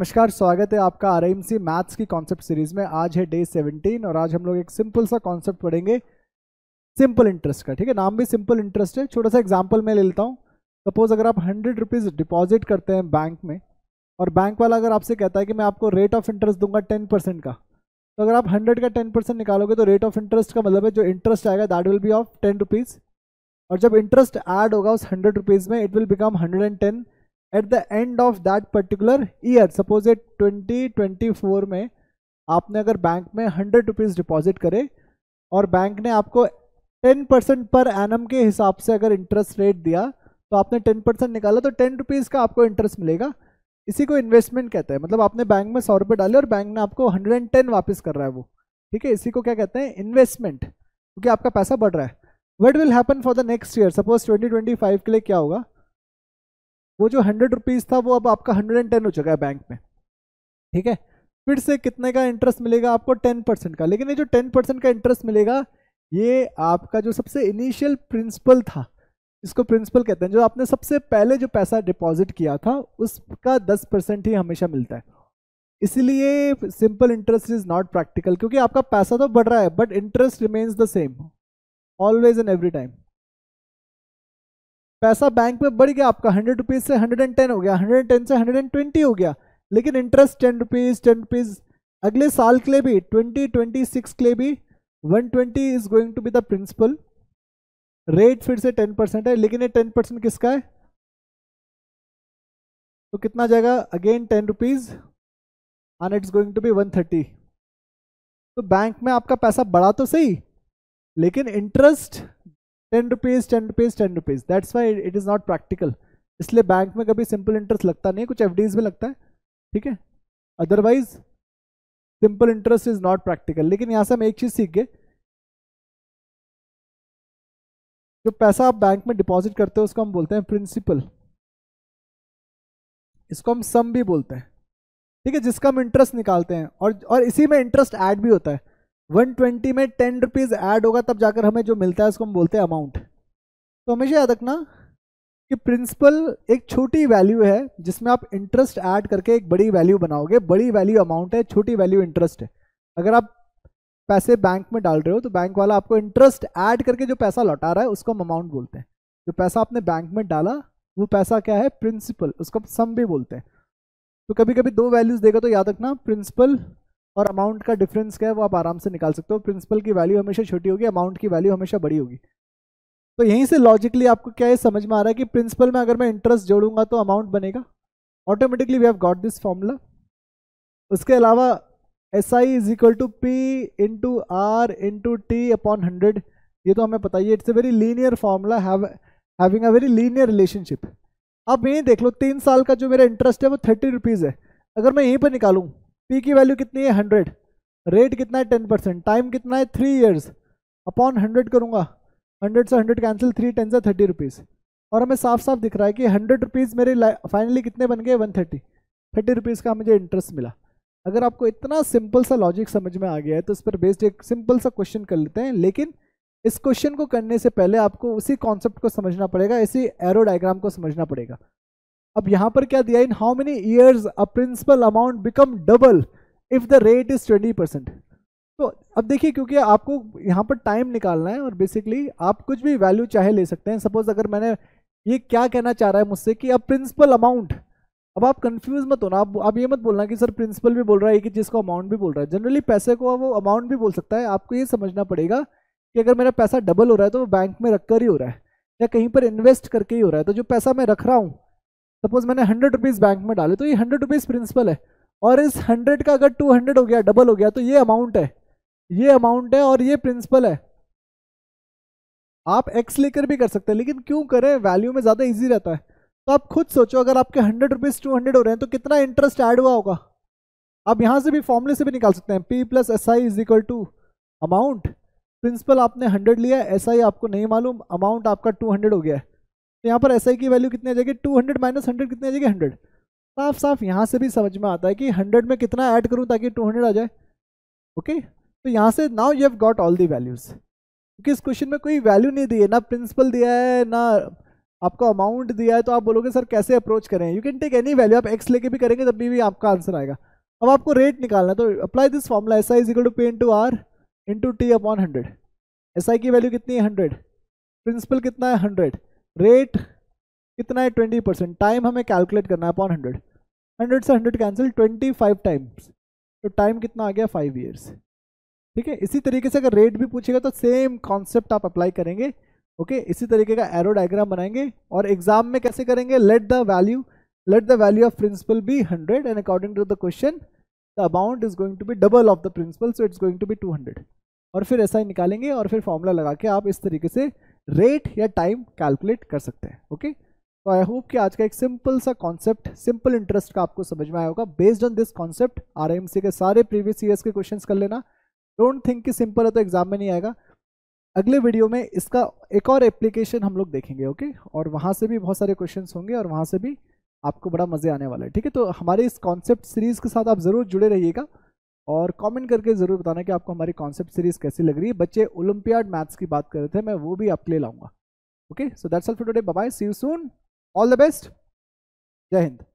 नमस्कार, स्वागत है आपका आरएमसी मैथ्स की कॉन्सेप्ट सीरीज में। आज है डे 17 और आज हम लोग एक सिंपल सा कॉन्सेप्ट पढ़ेंगे, सिंपल इंटरेस्ट का। ठीक है, नाम भी सिंपल इंटरेस्ट है। छोटा सा एग्जांपल मैं ले लेता हूँ। सपोज अगर आप 100 रुपीज़ डिपॉजिट करते हैं बैंक में और बैंक वाला अगर आपसे कहता है कि मैं आपको रेट ऑफ इंटरेस्ट दूंगा 10% का, तो अगर आप 100 का 10% निकालोगे तो रेट ऑफ इंटरेस्ट का मतलब है जो इंटरेस्ट आएगा that will be of 10 rupees, और जब इंटरेस्ट ऐड होगा उस 100 रुपीज़ में it will become 110 at the end of that particular year. Suppose it 2024 में आपने अगर बैंक में 100 रुपीज़ डिपॉजिट करे और बैंक ने आपको 10% पर एनम के हिसाब से अगर इंटरेस्ट रेट दिया तो आपने 10% निकाला तो 10 रुपीज़ का आपको इंटरेस्ट मिलेगा। इसी को इन्वेस्टमेंट कहते हैं। मतलब आपने बैंक में 100 रुपये डाले और बैंक ने आपको 110 वापस कर रहा है वो, ठीक है, इसी को क्या कहते हैं, इन्वेस्टमेंट, क्योंकि आपका पैसा बढ़ रहा है। What will happen for the next year? Suppose 2025 के लिए क्या होगा, वो जो 100 रुपीज़ था वो अब आपका 110 हो चुका है बैंक में, ठीक है। फिर से कितने का इंटरेस्ट मिलेगा आपको, 10% का। लेकिन ये जो 10% का इंटरेस्ट मिलेगा ये आपका जो सबसे इनिशियल प्रिंसिपल था, इसको प्रिंसिपल कहते हैं, जो आपने सबसे पहले जो पैसा डिपॉजिट किया था उसका 10% ही हमेशा मिलता है। इसीलिए simple interest is not practical, क्योंकि आपका पैसा तो बढ़ रहा है but interest remains the same always and every time. पैसा बैंक में बढ़ गया आपका, 100 रुपीज़ से 110 हो गया, 110 से 120 हो गया, लेकिन इंटरेस्ट 10 रुपीज़ अगले साल के लिए भी, 2026 के लिए भी 120 is going to be the principal rate. फिर से 10% है, लेकिन ये 10% किसका है, तो कितना जाएगा again 10 rupees and it's going to be 130। तो बैंक में आपका पैसा बढ़ा तो सही लेकिन interest 10 rupees 10 rupees 10 rupees, that's why it is not practical. इसलिए बैंक में कभी सिंपल इंटरेस्ट लगता नहीं, कुछ एफडीज में लगता है, ठीक है, otherwise simple interest is not practical. लेकिन यहाँ से हम एक चीज़ सीख गए, जो पैसा आप बैंक में डिपॉजिट करते हो उसको हम बोलते हैं प्रिंसिपल, इसको हम सम भी बोलते हैं, ठीक है, जिसका हम इंटरेस्ट निकालते हैं, और इसी में इंटरेस्ट ऐड भी होता है। 120 में 10 रुपीज़ ऐड होगा तब जाकर हमें जो मिलता है उसको हम बोलते हैं अमाउंट। तो हमेशा याद रखना कि प्रिंसिपल एक छोटी वैल्यू है जिसमें आप इंटरेस्ट ऐड करके एक बड़ी वैल्यू बनाओगे। बड़ी वैल्यू अमाउंट है, छोटी वैल्यू इंटरेस्ट है। अगर आप पैसे बैंक में डाल रहे हो तो बैंक वाला आपको इंटरेस्ट ऐड करके जो पैसा लौटा रहा है उसको हम अमाउंट बोलते हैं। जो पैसा आपने बैंक में डाला वो पैसा क्या है, प्रिंसिपल, उसको हम सम भी बोलते हैं। तो कभी कभी दो वैल्यूज़ देगा तो याद रखना प्रिंसिपल और अमाउंट का डिफरेंस क्या है वो आप आराम से निकाल सकते हो। प्रिंसिपल की वैल्यू हमेशा छोटी होगी, अमाउंट की वैल्यू हमेशा बड़ी होगी। तो यहीं से लॉजिकली आपको क्या ये समझ में आ रहा है कि प्रिंसिपल में अगर मैं इंटरेस्ट जोड़ूंगा तो अमाउंट बनेगा automatically. We have got this formula. उसके अलावा SI is equal to P into R into T upon 100, ये तो हमें पता ही है। It's a very linear formula having a very linear relationship. आप यहीं देख लो, 3 साल का जो मेरा इंटरेस्ट है वो 30 रुपीज़ है। अगर मैं यहीं पर निकालूँ पी की वैल्यू कितनी है 100, रेट कितना है 10%, टाइम कितना है 3 इयर्स, अपॉन 100 करूँगा, 100 से 100 कैंसिल, 3 10 से 30 रुपीज़, और हमें साफ साफ दिख रहा है कि 100 रुपीज़ मेरे फाइनली कितने बन गए 130, 30 रुपीज़ का मुझे इंटरेस्ट मिला। अगर आपको इतना सिंपल सा लॉजिक समझ में आ गया है तो इस पर बेस्ड एक सिंपल सा क्वेश्चन कर लेते हैं। लेकिन इस क्वेश्चन को करने से पहले आपको उसी कॉन्सेप्ट को समझना पड़ेगा, इसी एरो डायग्राम को समझना पड़ेगा। अब यहाँ पर क्या दिया, in how many years a principal amount become double if the rate is 20%। तो अब देखिए, क्योंकि आपको यहाँ पर टाइम निकालना है और बेसिकली आप कुछ भी वैल्यू चाहे ले सकते हैं। सपोज अगर मैंने ये क्या कहना चाह रहा है मुझसे कि अब प्रिंसिपल अमाउंट, अब आप कंफ्यूज मत होना, आप ये मत बोलना कि सर प्रिंसिपल भी बोल रहा है एक ही चीज़ को, अमाउंट भी बोल रहा है। जनरली पैसे को वो अमाउंट भी बोल सकता है। आपको ये समझना पड़ेगा कि अगर मेरा पैसा डबल हो रहा है तो वो बैंक में रख कर ही हो रहा है या कहीं पर इन्वेस्ट करके ही हो रहा है। तो जो पैसा मैं रख रहा हूँ, सपोज मैंने 100 रुपीज़ बैंक में डाले तो ये 100 रुपीज़ प्रिंसिपल है, और इस 100 का अगर 200 हो गया, डबल हो गया, तो ये अमाउंट है, ये अमाउंट है और ये प्रिंसिपल है। आप एक्स लेकर भी कर सकते हैं, लेकिन क्यों करें, वैल्यू में ज़्यादा इजी रहता है। तो आप खुद सोचो, अगर आपके 100 रुपीज़ 200 हो रहे हैं तो कितना इंटरेस्ट ऐड हुआ होगा। आप यहाँ से भी फॉर्मूले से भी निकाल सकते हैं, P plus S I is equal to amount. Principal आपने 100 लिया, एस आई आपको नहीं मालूम, अमाउंट आपका 200 हो गया है, तो यहाँ पर एस आई की वैल्यू कितनी आ जाएगी, 200 माइनस 100 कितनी आ जाएगी, 100। साफ साफ यहाँ से भी समझ में आता है कि 100 में कितना ऐड करूँ ताकि 200 आ जाए। ओके, तो यहाँ से now you have got all the values, क्योंकि इस क्वेश्चन में कोई वैल्यू नहीं दी है, ना प्रिंसिपल दिया है, ना आपको अमाउंट दिया है तो आप बोलोगे सर कैसे अप्रोच करें, you can take any value, आप एक्स लेके भी करेंगे तब भी आपका आंसर आएगा। अब आपको रेट निकालना है तो apply this formula, S I is equal to P into R into T upon 100। S I की वैल्यू कितनी है 100, प्रिंसिपल कितना है 100, रेट कितना है 20%, टाइम हमें कैलकुलेट करना है अपॉन 100, 100 से 100 कैंसिल 25 टाइम्स, तो टाइम कितना आ गया 5 ईयर्स। ठीक है, इसी तरीके से अगर रेट भी पूछेगा तो सेम कॉन्सेप्ट आप अप्लाई करेंगे। ओके, इसी तरीके का एरो डायग्राम बनाएंगे और एग्जाम में कैसे करेंगे, let the value of principal be 100 and according to the question the amount is going to be double of the principal, so it's going to be 200। और फिर ऐसा ही निकालेंगे और फिर फॉर्मूला लगा के आप इस तरीके से रेट या टाइम कैलकुलेट कर सकते हैं। ओके, तो आई होप कि आज का एक सिंपल सा कॉन्सेप्ट, सिंपल इंटरेस्ट का आपको समझ में आया होगा। Based on this concept RMC के सारे प्रीवियस ईयर्स के क्वेश्चंस कर लेना। डोंट थिंक कि सिंपल है तो एग्जाम में नहीं आएगा। अगले वीडियो में इसका एक और एप्लीकेशन हम लोग देखेंगे। ओके, और वहाँ से भी बहुत सारे क्वेश्चंस होंगे और वहाँ से भी आपको बड़ा मज़े आने वाला है। ठीक है, तो हमारे इस कॉन्सेप्ट सीरीज़ के साथ आप ज़रूर जुड़े रहिएगा और कमेंट करके ज़रूर बताना कि आपको हमारी कॉन्सेप्ट सीरीज़ कैसी लग रही है। बच्चे ओलंपियाड मैथ्स की बात कर रहे थे, मैं वो भी आपके लिए लाऊंगा। Okay, so that's all for today, bye bye, see you soon, all the best, जय हिंद।